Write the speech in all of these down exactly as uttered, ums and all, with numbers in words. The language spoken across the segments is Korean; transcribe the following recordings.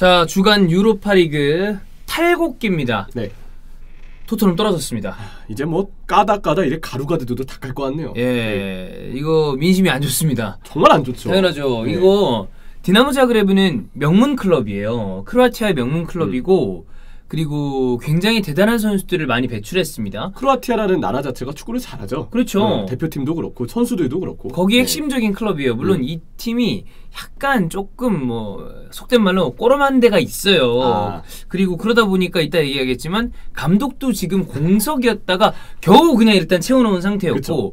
자, 주간 유로파리그 탈곡기입니다. 네. 토트넘 떨어졌습니다. 이제 뭐 까다 까다 이래 가루가드도 다 깔 것 같네요. 예, 네. 이거 민심이 안 좋습니다. 정말 안 좋죠. 당연하죠. 네. 이거 디나모 자그레브는 명문 클럽이에요. 크로아티아의 명문 클럽이고 음. 그리고 굉장히 대단한 선수들을 많이 배출했습니다. 크로아티아라는 나라 자체가 축구를 잘하죠. 그렇죠. 네, 대표팀도 그렇고 선수들도 그렇고 거기 네. 핵심적인 클럽이에요. 물론 음. 이 팀이 약간 조금 뭐 속된 말로 꼬름한 데가 있어요. 아. 그리고 그러다 보니까 이따 얘기하겠지만 감독도 지금 공석이었다가 겨우 그냥 일단 채워놓은 상태였고 그쵸.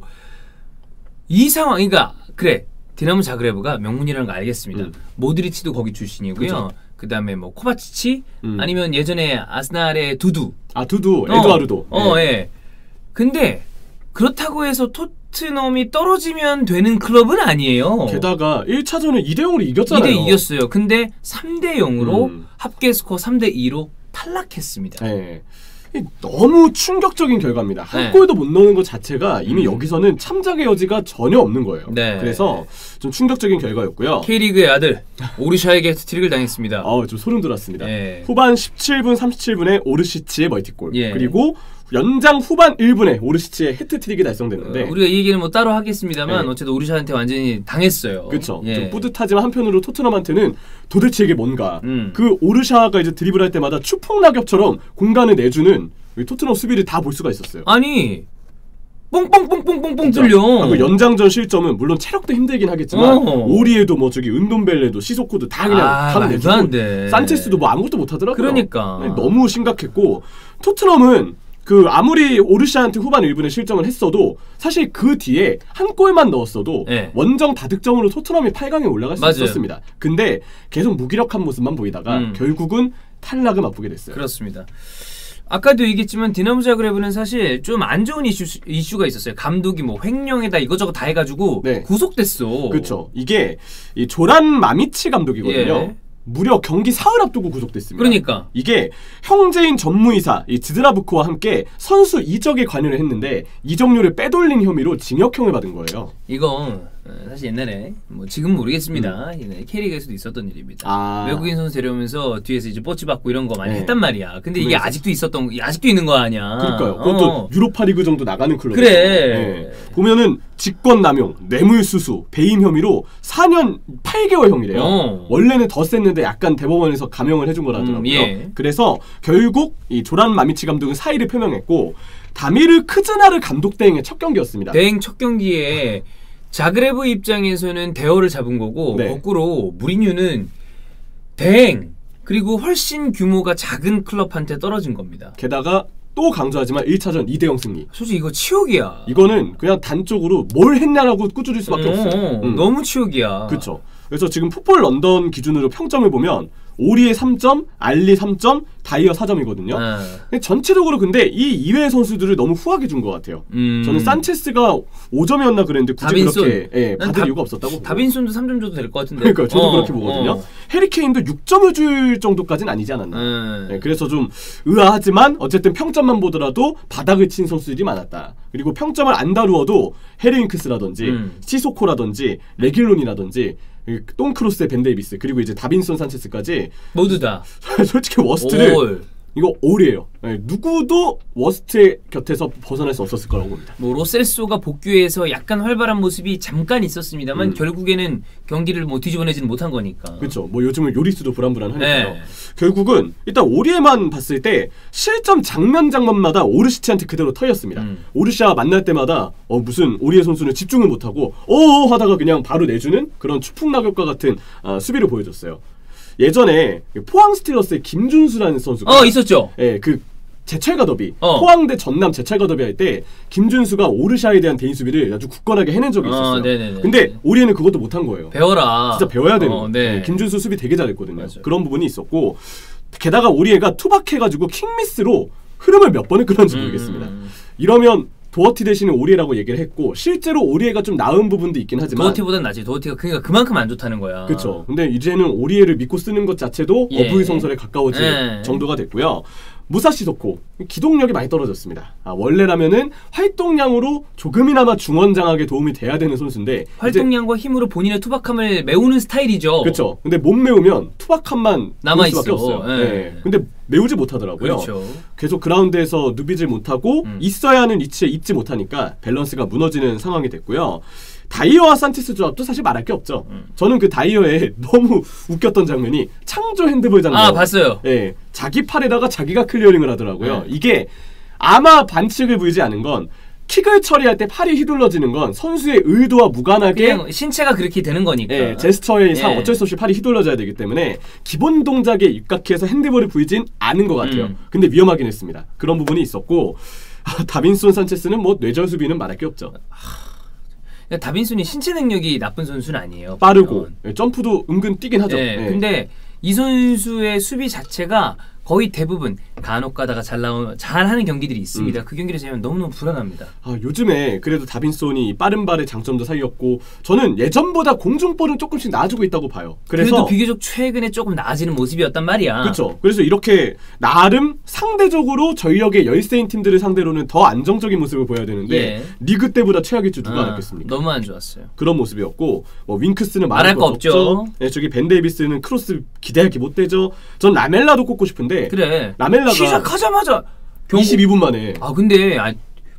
이 상황이니까 그래 디나모 자그레브가 명문이라는 거 알겠습니다. 음. 모드리치도 거기 출신이고요. 그쵸. 그다음에 뭐 코바치치 음. 아니면 예전에 아스날의 두두 아 두두 어, 에두아르도 어 네. 예. 근데 그렇다고 해서 토트넘이 떨어지면 되는 클럽은 아니에요. 게다가 일 차전은 이 대 영으로 이겼잖아요. 이 대 이겼어요. 근데 삼 대 영으로 음. 합계 스코어 삼 대 이로 탈락했습니다. 네. 너무 충격적인 결과입니다. 한 네. 골도 못 넣는 것 자체가 이미 음. 여기서는 참작의 여지가 전혀 없는 거예요. 네. 그래서 좀 충격적인 결과였고요. K리그의 아들 오르샤에게 헤트트릭을 당했습니다. 아, 좀 소름 돋았습니다. 네. 후반 십칠 분 삼십칠 분에 오르시치의 멀티골 예. 그리고 연장 후반 일 분에 오르시치의 헤트트릭이 달성됐는데 어, 우리가 이 얘기는 뭐 따로 하겠습니다만 네. 어쨌든 오르샤한테 완전히 당했어요. 그렇죠. 예. 좀 뿌듯하지만 한편으로 토트넘한테는 도대체 이게 뭔가 음. 그 오르샤가 이제 드리블할 때마다 추풍 낙엽처럼 공간을 내주는 토트넘 수비를 다 볼 수가 있었어요. 아니 뽕뽕뽕뽕뽕뽕 뚫려. 연장전 실점은 물론 체력도 힘들긴 하겠지만 어. 오리에도 뭐 저기 은돔벨레도 시소코도 다 그냥 아, 다 내주고 산체스도 뭐 아무것도 못하더라고요. 그러니까 너무 심각했고 토트넘은 그 아무리 오르샤한테 후반 일 분에 실점을 했어도 사실 그 뒤에 한 골만 넣었어도 네. 원정 다득점으로 토트넘이 팔 강에 올라갈 수 맞아요. 있었습니다. 근데 계속 무기력한 모습만 보이다가 음. 결국은 탈락을 맛보게 됐어요. 그렇습니다. 아까도 얘기했지만 디나모 자그레브는 사실 좀 안 좋은 이슈, 이슈가 있었어요. 감독이 뭐 횡령에다 이것저것 다 해가지고 네. 구속됐어. 그렇죠. 이게 이 조란 마미치 감독이거든요. 예. 무려 경기 사흘 앞두고 구속됐습니다. 그러니까 이게 형제인 전무이사 이 지드라부코와 함께 선수 이적에 관여를 했는데 이적료를 빼돌린 혐의로 징역형을 받은 거예요. 이건 사실 옛날에 뭐 지금 모르겠습니다. 음. 옛날에 K리그에서도 있었던 일입니다. 아. 외국인 선수 데려오면서 뒤에서 이제 뽀치 받고 이런 거 많이 네. 했단 말이야. 근데 이게 아직도 있었던 아직도 있는 거 아니야. 그러니까요. 그것도 어. 유로파리그 정도 나가는 클럽. 그래. 네. 보면은 직권남용, 뇌물수수, 배임 혐의로 사 년 팔 개월형이래요. 어. 원래는 더 셌는데 약간 대법원에서 감형을 해준 거라더라고요. 음, 예. 그래서 결국 이 조란 마미치 감독은 사의를 표명했고 다미르 크즈나르 감독 대행의 첫 경기였습니다. 대행 첫 경기에 자그레브 입장에서는 대어를 잡은 거고 네. 거꾸로 무리뉴는 대행 그리고 훨씬 규모가 작은 클럽한테 떨어진 겁니다. 게다가 또 강조하지만 일 차전 이 대 영 승리. 솔직히 이거 치욕이야. 이거는 그냥 단적으로 뭘 했냐라고 꾸짖을 수밖에 어, 없어요. 음. 너무 치욕이야. 그렇죠. 그래서 지금 풋볼 런던 기준으로 평점을 보면 오리에 삼 점, 알리 삼 점, 다이어 사 점이거든요. 아. 전체적으로 근데 이 이외의 선수들을 너무 후하게 준 것 같아요. 음. 저는 산체스가 오 점이었나 그랬는데 굳이 다빈손. 그렇게 예, 받을 다, 이유가 없었다고. 다빈손도 삼 점 줘도 될 것 같은데. 그러니까 저도 어, 그렇게 보거든요. 어. 해리케인도 육 점을 줄 정도까지는 아니지 않았나. 음. 예, 그래서 좀 의아하지만 어쨌든 평점만 보더라도 바닥을 친 선수들이 많았다. 그리고 평점을 안 다루어도 헤리윙크스라든지 음. 시소코라든지 레길론이라든지 똥크로스의 벤데이비스 그리고 이제 다빈손 산체스까지 모두 다 솔직히 워스트를 올. 이거 올이에요. 네, 누구도 워스트의 곁에서 벗어날 수 없었을 거라고 봅니다. 뭐 로셀소가 복귀해서 약간 활발한 모습이 잠깐 있었습니다만 음. 결국에는 경기를 뭐 뒤집어내지는 못한 거니까. 그렇죠. 뭐 요즘은 요리스도 불안불안하니까요. 네. 결국은 일단 오리에만 봤을 때 실점 장면 장면마다 오르시치한테 그대로 터였습니다. 음. 오르시와 만날 때마다 어 무슨 오리에 선수는 집중을 못하고 어어 하다가 그냥 바로 내주는 그런 추풍낙엽과 같은 어, 수비를 보여줬어요. 예전에 포항 스틸러스의 김준수라는 선수가 어 있었죠. 예, 그 제철가 더비 어. 포항대 전남 제철가 더비 할 때 김준수가 오르샤에 대한 대인 수비를 아주 굳건하게 해낸 적이 있었어요. 어, 근데 오리에는 그것도 못한 거예요. 배워라. 진짜 배워야 되는 어, 거예요. 네. 예, 김준수 수비 되게 잘했거든요. 맞아요. 그런 부분이 있었고 게다가 오리에가 투박해가지고 킹미스로 흐름을 몇 번을 끌었는지 음. 모르겠습니다. 이러면 도어티 대신에 오리에라고 얘기를 했고 실제로 오리에가 좀 나은 부분도 있긴 하지만 도어티보단 나지. 도어티가 그러니까 그만큼 안 좋다는 거야. 그렇죠. 근데 이제는 오리에를 믿고 쓰는 것 자체도 예. 어부의 성설에 가까워질 예. 정도가 됐고요. 무사시 도코 기동력이 많이 떨어졌습니다. 아, 원래라면은 활동량으로 조금이나마 중원장악에 도움이 돼야 되는 선수인데 활동량과 이제, 힘으로 본인의 투박함을 메우는 스타일이죠. 그렇죠. 근데 못 메우면 투박함만 남아 수밖에 없어요. 네. 네. 근데 메우지 못하더라고요. 그렇죠. 계속 그라운드에서 누비질 못하고 음. 있어야 하는 위치에 있지 못하니까 밸런스가 무너지는 상황이 됐고요. 다이어와 산티스 조합도 사실 말할 게 없죠. 음. 저는 그 다이어에 너무 웃겼던 장면이 창조 핸드볼 장면. 아, 봤어요. 예, 자기 팔에다가 자기가 클리어링을 하더라고요. 네. 이게 아마 반칙을 보이지 않은 건 킥을 처리할 때 팔이 휘둘러지는 건 선수의 의도와 무관하게 신체가 그렇게 되는 거니까 예, 제스처에서 예. 어쩔 수 없이 팔이 휘둘러져야 되기 때문에 기본 동작에 입각해서 핸드볼을 보이진 않은 것 같아요. 음. 근데 위험하긴 했습니다. 그런 부분이 있었고 다빈손 산체스는 뭐 뇌절 수비는 말할 게 없죠. 다빈슨이 신체 능력이 나쁜 선수는 아니에요. 빠르고 예, 점프도 은근 뛰긴 하죠. 예, 예. 근데 이 선수의 수비 자체가 거의 대부분 간혹 가다가 잘 나오는 잘하는 경기들이 있습니다. 음. 그 경기를 재면 너무너무 불안합니다. 아, 요즘에 그래도 다빈슨이 빠른 발의 장점도 살렸고 저는 예전보다 공중볼은 조금씩 나아지고 있다고 봐요. 그래서 그래도 비교적 최근에 조금 나아지는 모습이었단 말이야. 그렇죠. 그래서 이렇게 나름 상대적으로 전력의 열세인 팀들을 상대로는 더 안정적인 모습을 보여야 되는데 예. 리그 때보다 최악일 줄 누가 아, 알았겠습니까? 너무 안 좋았어요. 그런 모습이었고 뭐 윙크스는 말할 거 없죠. 없죠. 네, 저기 벤 데이비스는 크로스 기대하기 못되죠. 전 라멜라도 꼽고 싶은데 그래. 라멜라가 시작하자마자 경... 이십이 분 만에. 아 근데 아,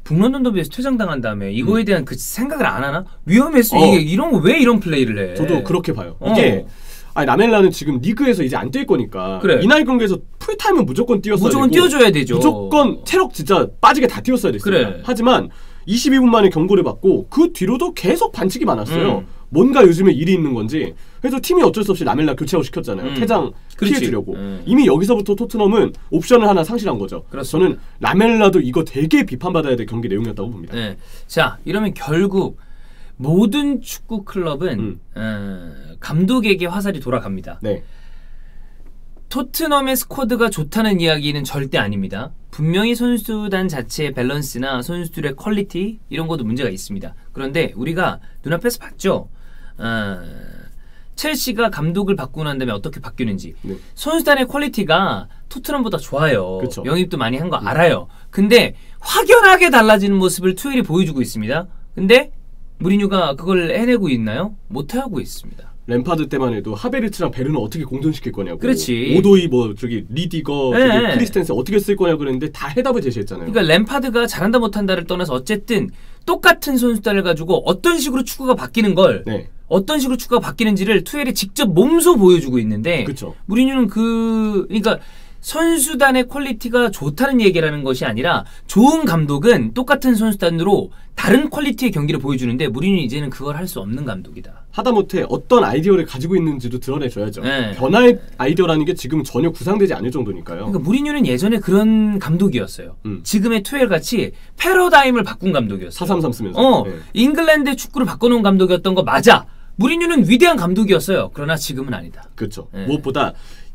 북런던 더비에서 퇴장당한 다음에 이거에 음. 대한 그 생각을 안 하나? 위험했어. 어. 이게 이런 거 왜 이런 플레이를 해? 저도 그렇게 봐요. 어. 이게 아니, 라멜라는 지금 리그에서 이제 안 뛸 거니까 그래. 이날 경기에서 풀타임은 무조건 뛰었어야 무조건 되고 무조건 뛰어줘야 되죠. 무조건 체력 진짜 빠지게 다 뛰었어야 됐어요. 그래. 하지만 이십이 분 만에 경고를 받고 그 뒤로도 계속 반칙이 많았어요. 음. 뭔가 요즘에 일이 있는 건지 그래서 팀이 어쩔 수 없이 라멜라 교체하고 시켰잖아요. 음. 퇴장 피해주려고. 음. 이미 여기서부터 토트넘은 옵션을 하나 상실한 거죠. 그래서 저는 라멜라도 이거 되게 비판받아야 될 경기 내용이었다고 봅니다. 네. 자, 이러면 결국 모든 축구 클럽은 음. 어, 감독에게 화살이 돌아갑니다. 네. 토트넘의 스쿼드가 좋다는 이야기는 절대 아닙니다. 분명히 선수단 자체의 밸런스나 선수들의 퀄리티 이런 것도 문제가 있습니다. 그런데 우리가 눈앞에서 봤죠. 어, 첼시가 감독을 바꾸고 난 다음에 어떻게 바뀌는지. 네. 선수단의 퀄리티가 토트넘보다 좋아요. 그쵸. 영입도 많이 한 거 네. 알아요. 근데 확연하게 달라지는 모습을 투일이 보여주고 있습니다. 근데 무리뉴가 그걸 해내고 있나요? 못하고 있습니다. 램파드 때만 해도 하베르츠랑 베르는 어떻게 공존시킬 거냐고. 그렇지. 오도이 뭐 저기 리디거 네. 저기 크리스텐스 어떻게 쓸 거냐고 그랬는데 다 해답을 제시했잖아요. 그러니까 램파드가 잘한다 못한다를 떠나서 어쨌든 똑같은 선수단을 가지고 어떤 식으로 축구가 바뀌는 걸 네. 어떤 식으로 축구가 바뀌는지를 투엘이 직접 몸소 보여주고 있는데 그쵸. 무리뉴는 그... 그러니까 선수단의 퀄리티가 좋다는 얘기라는 것이 아니라 좋은 감독은 똑같은 선수단으로 다른 퀄리티의 경기를 보여주는데 무리뉴는 이제는 그걸 할 수 없는 감독이다. 하다못해 어떤 아이디어를 가지고 있는지도 드러내줘야죠. 네. 변화의 아이디어라는 게 지금 전혀 구상되지 않을 정도니까요. 그러니까 무리뉴는 예전에 그런 감독이었어요. 음. 지금의 투엘같이 패러다임을 바꾼 감독이었어요. 사 삼 삼 쓰면서. 어, 네. 잉글랜드의 축구를 바꿔놓은 감독이었던 거 맞아. 무리뉴는 위대한 감독이었어요. 그러나 지금은 아니다. 그렇죠. 네. 무엇보다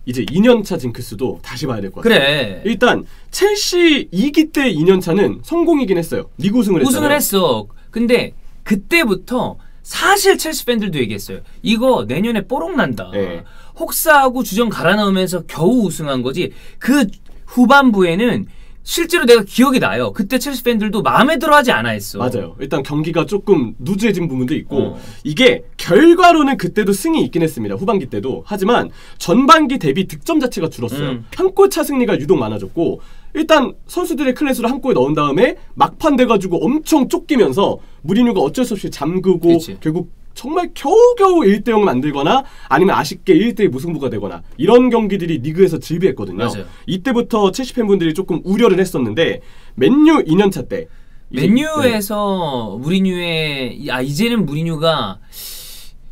이제 이 년 차 징크스도 다시 봐야 될 것 같아요. 그래. 일단 첼시 이 기 때 이 년 차는 성공이긴 했어요. 리그 우승을 했잖아요. 우승을 했어. 근데 그때부터 사실 첼시 팬들도 얘기했어요. 이거 내년에 뽀록 난다. 네. 혹사하고 주전 갈아 넣으면서 겨우 우승한 거지. 그 후반부에는 실제로 내가 기억이 나요. 그때 첼시 팬들도 마음에 들어하지 않아 했어. 맞아요. 일단 경기가 조금 누즈해진 부분도 있고 어. 이게 결과로는 그때도 승이 있긴 했습니다. 후반기 때도. 하지만 전반기 대비 득점 자체가 줄었어요. 음. 한 골 차 승리가 유독 많아졌고 일단 선수들의 클래스로 한 골 넣은 다음에 막판 돼가지고 엄청 쫓기면서 무리뉴가 어쩔 수 없이 잠그고 그치. 결국 정말 겨우겨우 일 대 영을 만들거나 아니면 아쉽게 일 대 이 무승부가 되거나 이런 경기들이 리그에서 질비했거든요. 맞아요. 이때부터 첼시 팬분들이 조금 우려를 했었는데 맨유 이 년 차 때 맨유에서 네. 무리뉴의 아 이제는 무리뉴가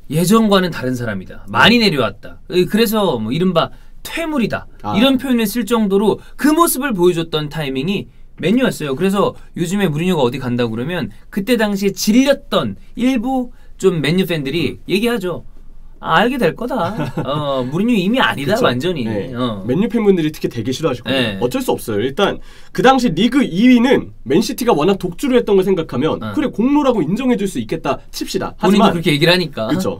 예전과는 다른 사람이다. 많이 내려왔다. 그래서 뭐 이른바 퇴물이다. 아. 이런 표현을 쓸 정도로 그 모습을 보여줬던 타이밍이 맨유였어요. 그래서 요즘에 무리뉴가 어디 간다고 그러면 그때 당시에 질렸던 일부 좀 맨유 팬들이 얘기하죠. 아, 알게 될 거다. 어, 무리뉴 이미 아니다. 그쵸? 완전히. 네. 어. 맨유 팬분들이 특히 되게 싫어하셨거든요. 네. 어쩔 수 없어요. 일단 그 당시 리그 이 위는 맨시티가 워낙 독주를 했던 걸 생각하면 어. 그래 공로라고 인정해줄 수 있겠다 칩시다. 하지만 본인이 그렇게 얘기를 하니까. 그렇죠.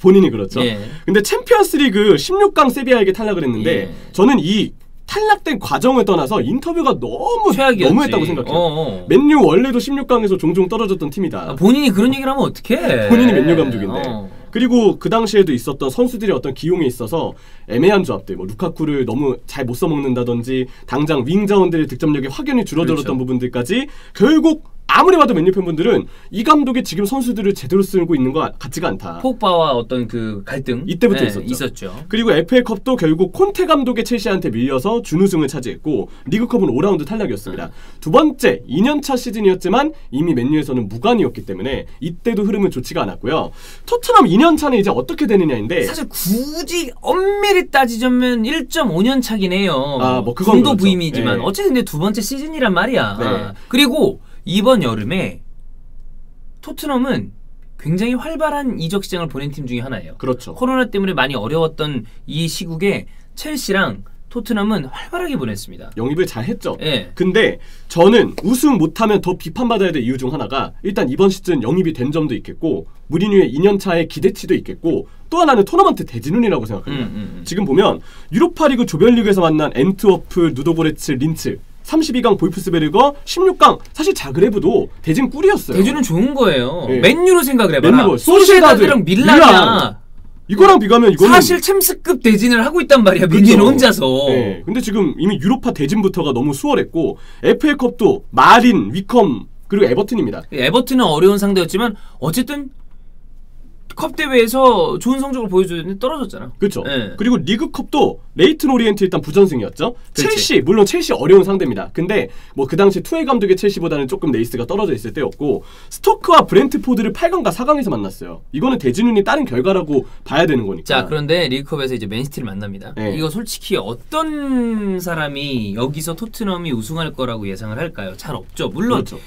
본인이 그렇죠. 예. 근데 챔피언스 리그 십육 강 세비야에게 탈락을 했는데 예. 저는 이 탈락된 과정을 떠나서 인터뷰가 너무 최악이었지. 너무했다고 생각해요. 어어. 맨유 원래도 십육 강에서 종종 떨어졌던 팀이다. 아, 본인이 그런 얘기를 하면 어떡해. 본인이 맨유 감독인데. 어. 그리고 그 당시에도 있었던 선수들의 어떤 기용에 있어서 애매한 조합들, 뭐 루카쿠를 너무 잘 못 써먹는다든지 당장 윙 자원들의 득점력이 확연히 줄어들었던 그렇죠. 부분들까지 결국 아무리 봐도 맨유 팬분들은 이 감독이 지금 선수들을 제대로 쓰고 있는 것 같지가 않다. 폭바와 어떤 그 갈등 이때부터 네, 있었죠. 있었죠. 그리고 에프에이컵도 결국 콘테 감독의 첼시한테 밀려서 준우승을 차지했고 리그컵은 오 라운드 탈락이었습니다. 음. 두 번째 이 년 차 시즌이었지만 이미 맨유에서는 무관이었기 때문에 이때도 흐름은 좋지가 않았고요. 토트넘 이 년 차는 이제 어떻게 되느냐인데 사실 굳이 엄밀히 따지자면 일 점 오 년 차긴 해요. 아, 뭐 그건 그렇죠. 부임이지만 네. 어쨌든 근데 두 번째 시즌이란 말이야. 네. 아. 그리고 이번 여름에 토트넘은 굉장히 활발한 이적 시장을 보낸 팀 중에 하나예요. 그렇죠. 코로나 때문에 많이 어려웠던 이 시국에 첼시랑 토트넘은 활발하게 보냈습니다. 영입을 잘 했죠. 예. 근데 저는 우승 못하면 더 비판받아야 될 이유 중 하나가 일단 이번 시즌 영입이 된 점도 있겠고 무리뉴의 이 년 차의 기대치도 있겠고 또 하나는 토너먼트 대진운이라고 생각합니다. 음, 음, 음. 지금 보면 유로파리그 조별리그에서 만난 앤트워프, 루도고레츠, 린츠 삼십이 강 볼프스베르거, 십육 강 사실 자그레브도 대진 꿀이었어요. 대진은 좋은 거예요. 네. 맨유로 생각을 해봐라. 소시에다드랑 밀란이야. 이거랑 음. 비교하면 이거는 사실 챔스급 대진을 하고 있단 말이야. 그렇죠. 맨유는 혼자서. 네. 근데 지금 이미 유로파 대진부터가 너무 수월했고 에프에이컵도 마린, 위컴 그리고 에버튼입니다. 에버튼은 어려운 상대였지만 어쨌든 컵 대회에서 좋은 성적을 보여줬는데 떨어졌잖아. 그렇죠. 네. 그리고 리그컵도 레이튼 오리엔트 일단 부전승이었죠. 그렇지. 첼시 물론 첼시 어려운 상대입니다. 근데 뭐 그 당시 투엘 감독의 첼시보다는 조금 레이스가 떨어져 있을 때였고 스토크와 브렌트포드를 팔 강과 사 강에서 만났어요. 이거는 대진운이 따른 결과라고 봐야 되는 거니까. 자 그런데 리그컵에서 이제 맨시티를 만납니다. 네. 이거 솔직히 어떤 사람이 여기서 토트넘이 우승할 거라고 예상을 할까요? 잘 없죠. 물론. 그렇죠.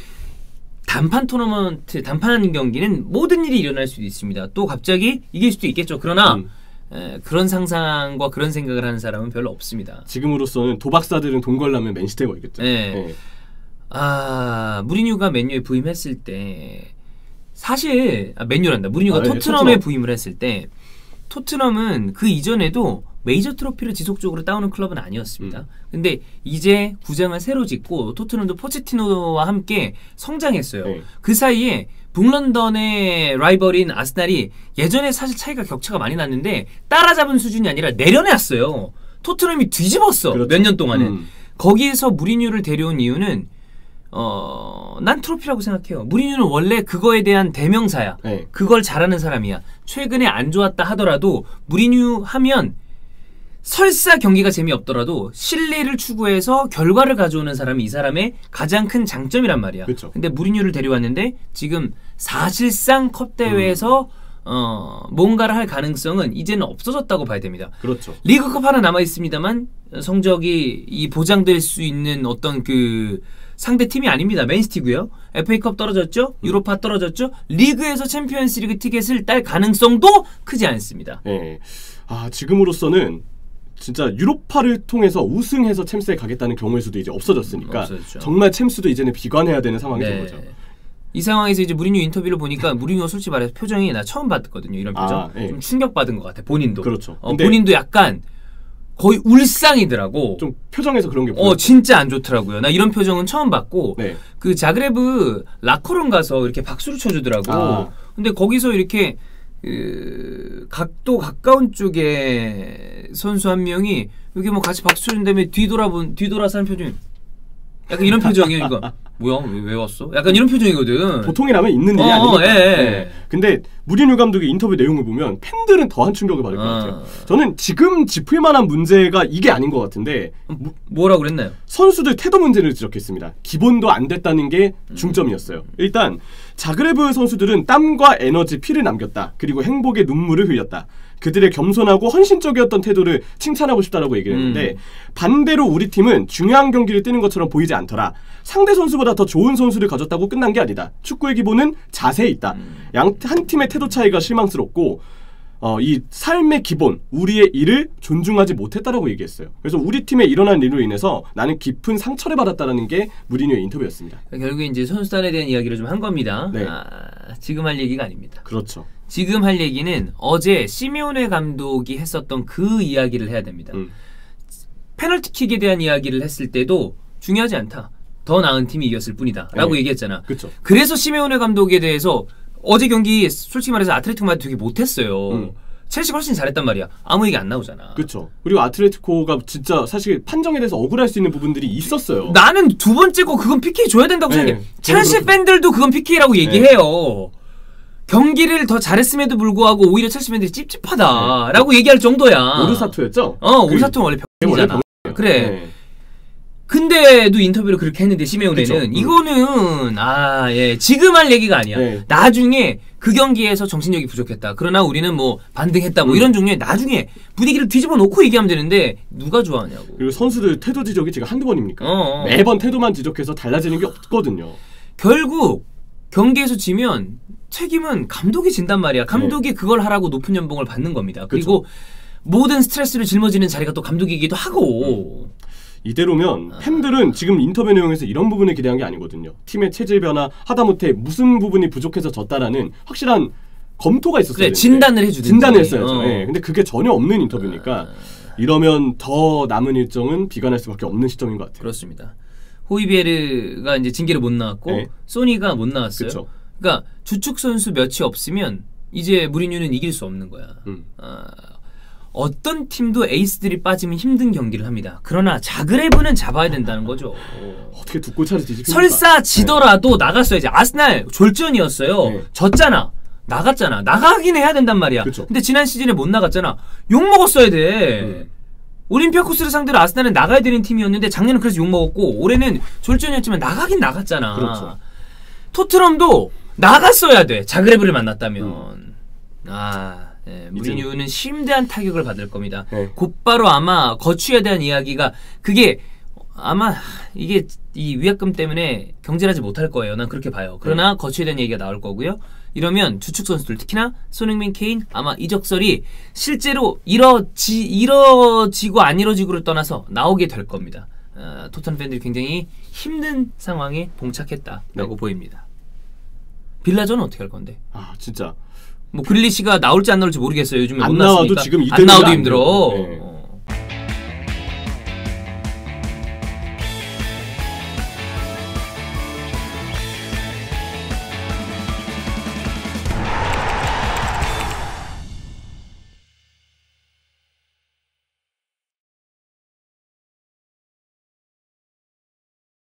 단판 토너먼트, 단판 경기는 모든 일이 일어날 수도 있습니다. 또 갑자기 이길 수도 있겠죠. 그러나 음. 에, 그런 상상과 그런 생각을 하는 사람은 별로 없습니다. 지금으로서는 도박사들은 돈 걸려면 맨시티가 있겠죠. 네. 아, 무리뉴가 맨유에 부임했을 때 사실 아, 맨유란다. 무리뉴가 아, 네, 토트넘에 토트넘. 부임을 했을 때 토트넘은 그 이전에도 메이저 트로피를 지속적으로 따오는 클럽은 아니었습니다. 음. 근데 이제 구장을 새로 짓고 토트넘도 포체티노와 함께 성장했어요. 네. 그 사이에 북런던의 라이벌인 아스날이 예전에 사실 차이가 격차가 많이 났는데 따라잡은 수준이 아니라 내려놨어요. 토트넘이 뒤집었어. 그렇죠. 몇 년 동안은. 음. 거기에서 무리뉴를 데려온 이유는 어, 난 트로피라고 생각해요. 무리뉴는 원래 그거에 대한 대명사야. 네. 그걸 잘하는 사람이야. 최근에 안 좋았다 하더라도 무리뉴 하면 설사 경기가 재미없더라도 실리를 추구해서 결과를 가져오는 사람이 이 사람의 가장 큰 장점이란 말이야. 그쵸. 근데 무리뉴를 데려왔는데 지금 사실상 컵대회에서 음. 어, 뭔가를 할 가능성은 이제는 없어졌다고 봐야 됩니다. 그렇죠. 리그컵 하나 남아있습니다만 성적이 이 보장될 수 있는 어떤 그 상대팀이 아닙니다. 맨시티고요. 에프에이컵 떨어졌죠. 유로파 떨어졌죠. 리그에서 챔피언스리그 티켓을 딸 가능성도 크지 않습니다. 네. 아, 지금으로서는 진짜 유로파를 통해서 우승해서 챔스에 가겠다는 경우의 수도 이제 없어졌으니까 없어졌죠. 정말 챔스도 이제는 비관해야 되는 상황이 네. 된 거죠. 이 상황에서 이제 무리뉴 인터뷰를 보니까 무리뉴 솔직히 말해서 표정이 나 처음 봤거든요. 이런 표정. 아, 네. 좀 충격받은 것 같아. 본인도. 그렇죠. 어, 본인도 약간 거의 울상이더라고. 좀 표정에서 그런 게 보였어. 어, 진짜 안 좋더라고요. 나 이런 표정은 처음 봤고 네. 그 자그레브 라커룸 가서 이렇게 박수를 쳐주더라고. 아. 근데 거기서 이렇게 그 각도 가까운 쪽에 선수 한 명이 여기 뭐 같이 박수 쳐준 다음에 뒤돌아본 뒤돌아서 하는 표정이 약간 이런 표정이에요. 그러니까 뭐야 왜, 왜 왔어? 약간 이런 표정이거든. 보통이라면 있는 일이 어, 아니니까. 예, 예. 네. 근데 무리뉴 감독의 인터뷰 내용을 보면 팬들은 더한 충격을 받을 아. 것 같아요. 저는 지금 짚을 만한 문제가 이게 아닌 것 같은데 뭐, 뭐라고 그랬나요? 선수들 태도 문제를 지적했습니다. 기본도 안 됐다는 게 중점이었어요. 음. 일단 자그레브 선수들은 땀과 에너지, 피를 남겼다. 그리고 행복의 눈물을 흘렸다. 그들의 겸손하고 헌신적이었던 태도를 칭찬하고 싶다라고 얘기를 했는데 음. 반대로 우리 팀은 중요한 경기를 뛰는 것처럼 보이지 않더라. 상대 선수보다 더 좋은 선수를 가졌다고 끝난 게 아니다. 축구의 기본은 자세에 있다. 음. 양, 한 팀의 태도 차이가 실망스럽고 어, 이 삶의 기본, 우리의 일을 존중하지 못했다라고 얘기했어요. 그래서 우리 팀에 일어난 일로 인해서 나는 깊은 상처를 받았다는 게 무리뉴의 인터뷰였습니다. 결국에 이제 선수단에 대한 이야기를 좀 한 겁니다. 네. 아, 지금 할 얘기가 아닙니다. 그렇죠. 지금 할 얘기는 어제 시메오네 감독이 했었던 그 이야기를 해야 됩니다. 음. 페널티킥에 대한 이야기를 했을 때도 중요하지 않다. 더 나은 팀이 이겼을 뿐이다. 라고 네. 얘기했잖아. 그쵸. 그래서 시메오네 감독에 대해서 어제 경기 솔직히 말해서 아틀레티코만 되게 못했어요. 음. 첼시가 훨씬 잘했단 말이야. 아무 얘기 안 나오잖아. 그렇죠. 그리고 아틀레티코가 진짜 사실 판정에 대해서 억울할 수 있는 부분들이 있었어요. 나는 두 번째 거 그건 피케이 줘야 된다고 네, 생각해. 첼시 그렇구나. 팬들도 그건 피케이라고 얘기해요. 네. 경기를 더 잘했음에도 불구하고 오히려 첼시 팬들이 찝찝하다라고 네. 얘기할 정도야. 오르사토였죠? 어, 오르사토는 원래 병이잖아. 그래. 네. 근데도 인터뷰를 그렇게 했는데 시메오네는 이거는 아 예 지금 할 얘기가 아니야. 네. 나중에 그 경기에서 정신력이 부족했다. 그러나 우리는 뭐 반등했다. 뭐 음. 이런 종류의 나중에 분위기를 뒤집어 놓고 얘기하면 되는데 누가 좋아하냐고. 그리고 선수들 태도 지적이 제가 한두 번입니까? 어어. 매번 태도만 지적해서 달라지는 게 없거든요. 결국 경기에서 지면 책임은 감독이 진단 말이야. 감독이 네. 그걸 하라고 높은 연봉을 받는 겁니다. 그리고 그쵸. 모든 스트레스를 짊어지는 자리가 또 감독이기도 하고. 음. 이대로면 팬들은 지금 인터뷰 내용에서 이런 부분을 기대한 게 아니거든요. 팀의 체질 변화, 하다못해 무슨 부분이 부족해서 졌다라는 확실한 검토가 있었어요. 그래, 진단을 해주는 진단을 했어야죠. 어. 네, 근데 그게 전혀 없는 인터뷰니까 이러면 더 남은 일정은 비관할 수밖에 없는 시점인 것 같아요. 그렇습니다. 호이비에르가 이제 징계를 못 나왔고 네. 소니가 못 나왔어요. 그쵸. 그러니까 주축 선수 몇이 없으면 이제 무리뉴는 이길 수 없는 거야. 음. 아. 어떤 팀도 에이스들이 빠지면 힘든 경기를 합니다. 그러나 자그레브는 잡아야 된다는 거죠. 어떻게 두 골차를 뒤집힙니까? 설사 지더라도 네. 나갔어야지. 아스날 졸전이었어요. 네. 졌잖아. 나갔잖아. 나가긴 해야 된단 말이야. 그쵸. 근데 지난 시즌에 못 나갔잖아. 욕먹었어야 돼. 음. 올림피아코스를 상대로 아스날은 나가야 되는 팀이었는데 작년은 그래서 욕먹었고 올해는 졸전이었지만 나가긴 나갔잖아. 그렇죠. 토트넘도 나갔어야 돼. 자그레브를 만났다면. 음. 아... 네, 무리뉴는 심대한 타격을 받을 겁니다. 네. 곧바로 아마 거취에 대한 이야기가 그게 아마 이게 이 위약금 때문에 경질하지 못할 거예요. 난 그렇게 봐요. 그러나 네. 거취에 대한 얘기가 나올 거고요. 이러면 주축 선수들 특히나 손흥민, 케인 아마 이적설이 실제로 이뤄지, 이뤄지고 안 이뤄지고를 떠나서 나오게 될 겁니다. 어, 토트넘 팬들이 굉장히 힘든 상황에 봉착했다라고 네. 보입니다. 빌라전은 어떻게 할 건데? 아 진짜. 뭐 글리시가 나올지 안 나올지 모르겠어요. 요즘에 안 나와도 지금 이 안 나와도 힘들어. 네.